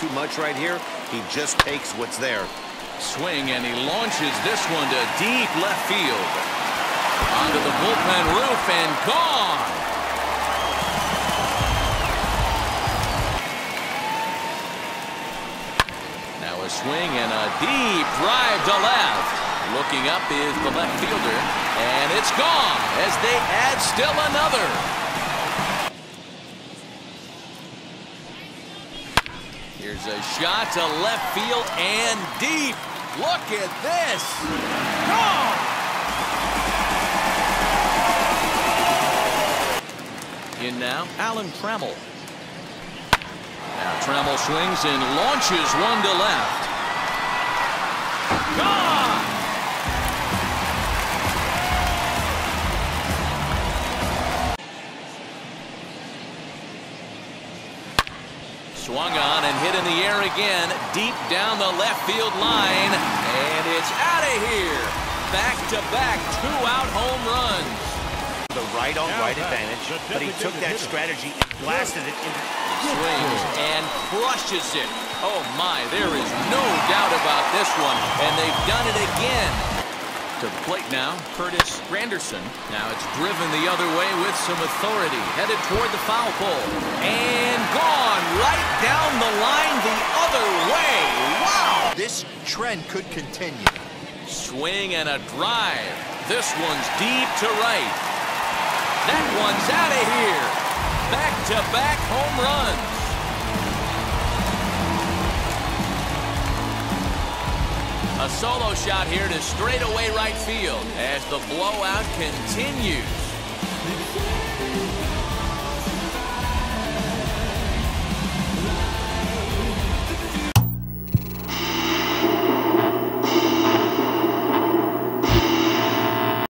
too much right here. He just takes what's there. Swing, and he launches this one to deep left field. Onto the bullpen roof and gone. Now a swing and a deep drive to left. Looking up is the left fielder, and it's gone as they add still another. Here's a shot to left field and deep. Look at this. Gone. In now, Alan Trammell. Now Trammell swings and launches one to left. Gone. Swung on and hit in the air again, deep down the left field line, and it's out of here. Back-to-back two-out home runs. The right-on-right advantage, but he took that strategy and blasted it into swings and crushes it. Oh my, there is no doubt about this one, and they've done it again. To the plate now, Curtis Granderson. Now it's driven the other way with some authority, headed toward the foul pole, and gone right down the line the other way. Wow! This trend could continue. Swing and a drive. This one's deep to right. That one's out of here. Back-to-back home runs. A solo shot here to straightaway right field as the blowout continues.